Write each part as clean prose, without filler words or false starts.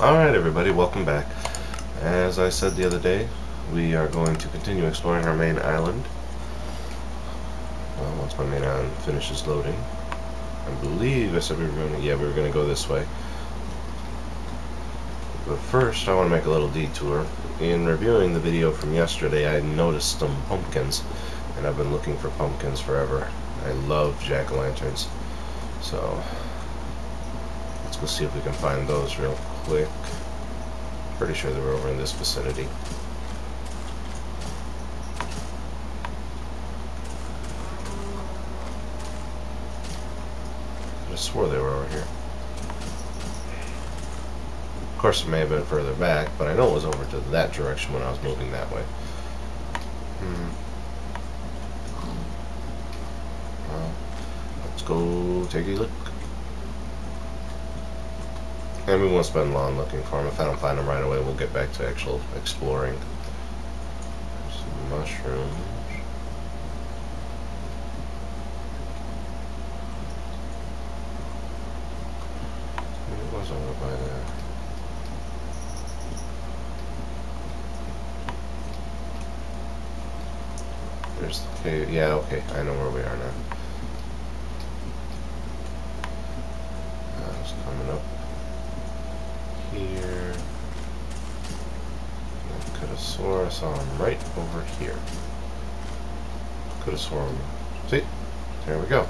Alright everybody, welcome back. As I said the other day, we are going to continue exploring our main island. Well, once my main island finishes loading. I believe I said we were going to go this way. But first, I want to make a little detour. In reviewing the video from yesterday, I noticed some pumpkins, and I've been looking for pumpkins forever. I love jack-o'-lanterns, so let's go see if we can find those real quick. Pretty sure they were over in this vicinity. I swore they were over here. Of course, it may have been further back, but I know it was over to that direction when I was moving that way. Well, let's go take a look. And we won't spend long looking for them. If I don't find them right away, we'll get back to actual exploring. There's some mushrooms. It was over by there. There's the cave. Yeah, okay. I know where we are now. It's coming up here. I could have swore I saw him right over here. Could have sworn. See? There we go.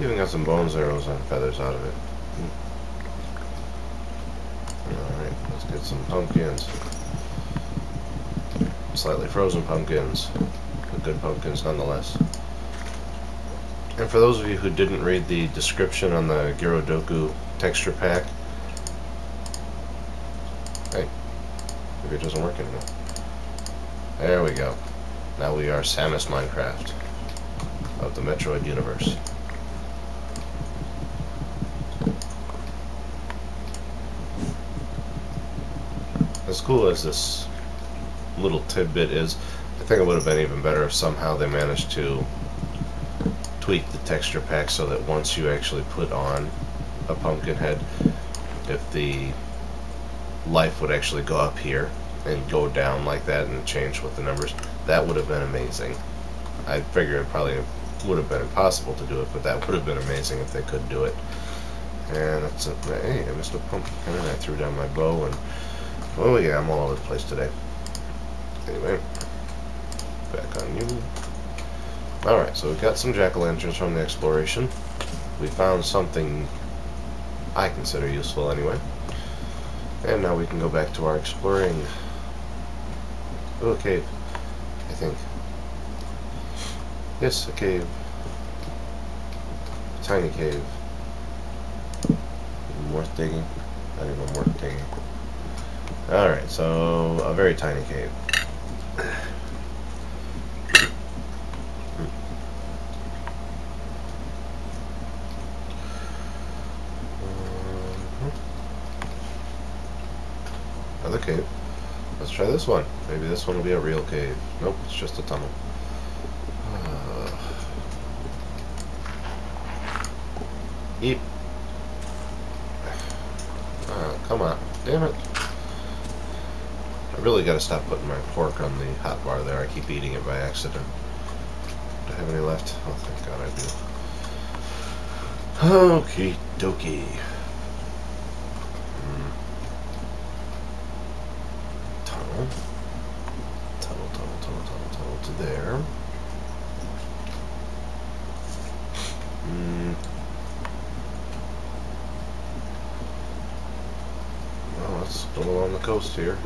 Even got some bones, arrows, and feathers out of it. Alright, let's get some pumpkins. Slightly frozen pumpkins. Good pumpkins nonetheless. And for those of you who didn't read the description on the Gerudoku texture pack, hey, maybe it doesn't work anymore. There we go. Now we are Samus Minecraft of the Metroid universe. As cool as this little tidbit is, I think it would have been even better if somehow they managed to tweak the texture pack so that once you actually put on a pumpkin head, if the life would actually go up here and go down like that and change with the numbers, that would have been amazing. I figure it probably would have been impossible to do it, but that would have been amazing if they could do it. And that's it. Hey, I missed a pumpkin and I threw down my bow and, oh yeah, I'm all over the place today. Anyway. Back on you. Alright, so we got some jack-o'-lanterns from the exploration. We found something I consider useful anyway. And now we can go back to our exploring. Ooh, a cave, I think. Yes, a cave. A tiny cave. Even worth digging. Not even worth digging. Alright, so a very tiny cave. Another cave. Let's try this one. Maybe this one will be a real cave. Nope, it's just a tunnel. Eep. Oh, come on. Damn it. I really gotta stop putting my pork on the hot bar there. I keep eating it by accident. Do I have any left? Oh, thank God I do. Okie dokie. Tunnel to there. Well, it's still along the coast here.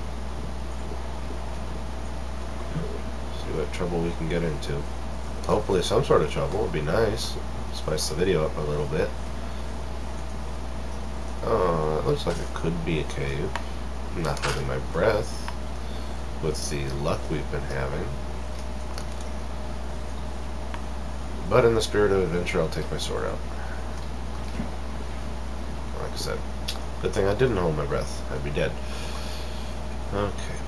See what trouble we can get into. Hopefully some sort of trouble would be nice. Spice the video up a little bit. Oh, it looks like it could be a cave. I'm not holding my breath with the luck we've been having. But in the spirit of adventure, I'll take my sword out. Like I said, good thing I didn't hold my breath. I'd be dead. Okay.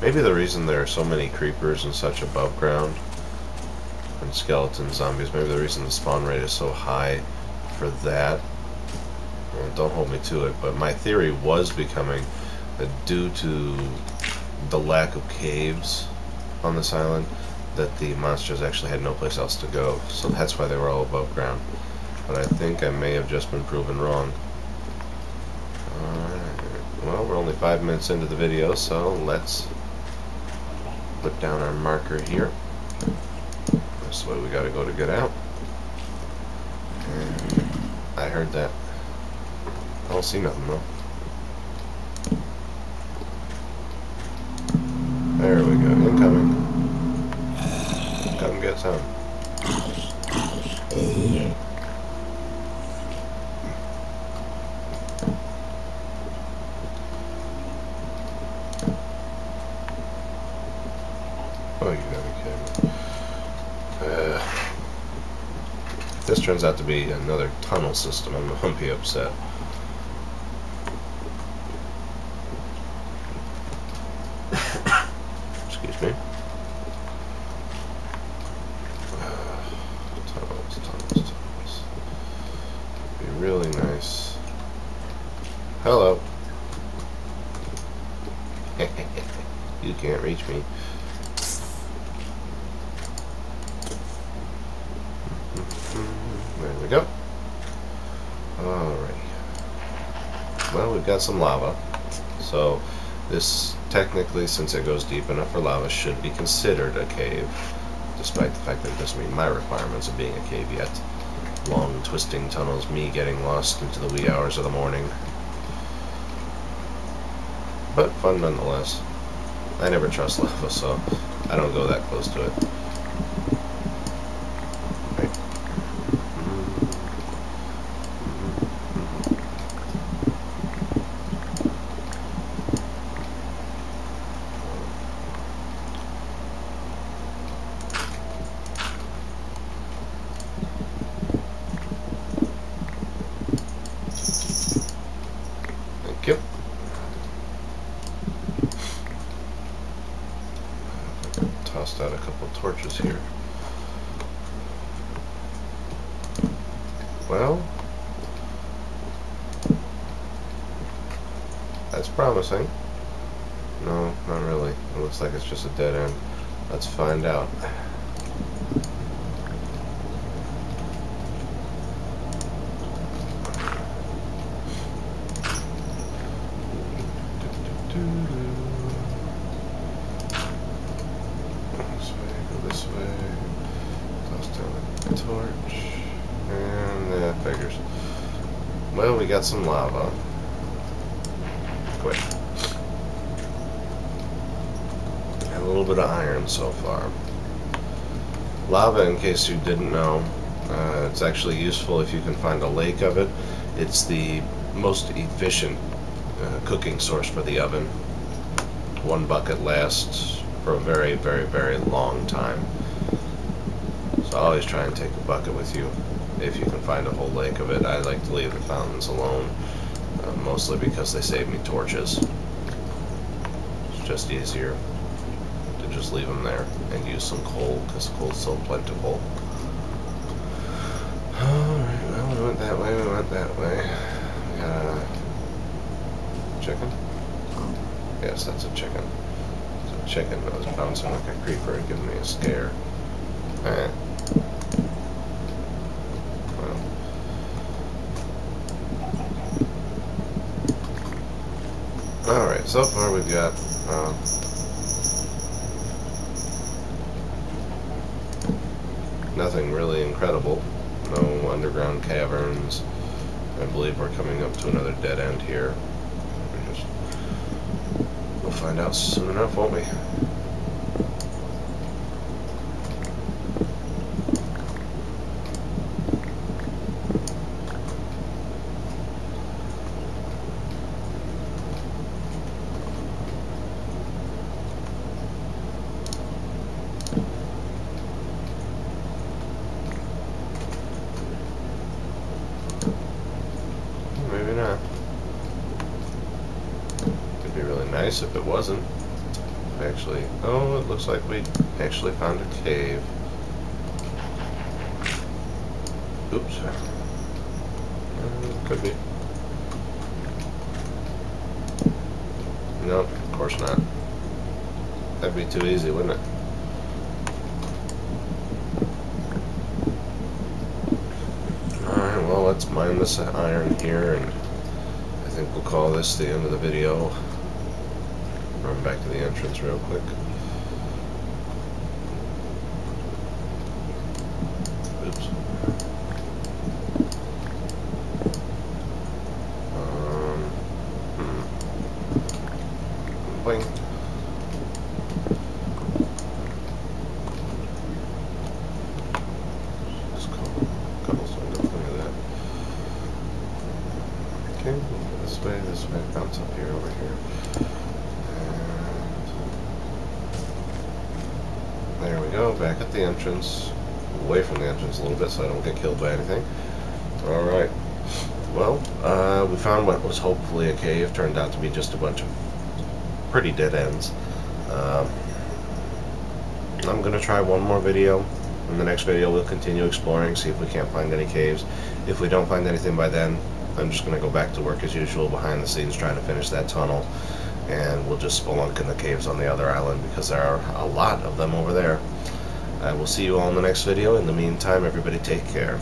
Maybe the reason there are so many creepers and such above ground skeleton zombies. Maybe the reason the spawn rate is so high for that. Well, don't hold me to it, but my theory was becoming that due to the lack of caves on this island, that the monsters actually had no place else to go. So that's why they were all above ground. But I think I may have just been proven wrong. Well, we're only 5 minutes into the video, so let's put down our marker here. That's the way we gotta go to get out. And I heard that. I don't see nothing though. There we go, incoming. Come get some. Oh, you gotta be kidding me. If this turns out to be another tunnel system, I'm gonna be upset. Excuse me. Tunnels. It'd be really nice. Hello. You can't reach me. There we go. Alrighty. Well, we've got some lava. So, this technically, since it goes deep enough for lava, should be considered a cave, despite the fact that it doesn't meet my requirements of being a cave yet. Long, twisting tunnels, me getting lost into the wee hours of the morning. But fun nonetheless. I never trust lava, so I don't go that close to it. Tossed out a couple of torches here. Well, that's promising. No, not really. It looks like it's just a dead end. Let's find out. Well, we got some lava. Quick. And a little bit of iron so far. Lava, in case you didn't know, it's actually useful if you can find a lake of it. It's the most efficient cooking source for the oven. One bucket lasts for a very, very, very long time. So always try and take a bucket with you. If you can find a whole lake of it. I like to leave the fountains alone, mostly because they save me torches. It's just easier to just leave them there and use some coal, because coal's so plentiful. Alright, well, we went that way, We got a chicken? Yes, that's a chicken. It's a chicken that was bouncing like a creeper and giving me a scare. Alright. Alright, so far we've got nothing really incredible. No underground caverns. I believe we're coming up to another dead end here. We'll find out soon enough, won't we? If it wasn't. Actually, oh, it looks like we actually found a cave. Oops. Could be. No, of course not. That'd be too easy, wouldn't it? Alright, well, let's mine this iron here, and I think we'll call this the end of the video. Run back to the entrance real quick. Oops. Boing. Just cobblestone, don't look at that. Okay, this way, bounce up here, over here. And there we go, back at the entrance. Away from the entrance a little bit so I don't get killed by anything. Alright. Well, we found what was hopefully a cave. Turned out to be just a bunch of pretty dead ends. I'm going to try one more video. In the next video we'll continue exploring, see if we can't find any caves. If we don't find anything by then, I'm just going to go back to work as usual behind the scenes trying to finish that tunnel. And we'll just spelunk in the caves on the other island because there are a lot of them over there. I will see you all in the next video. In the meantime, everybody take care.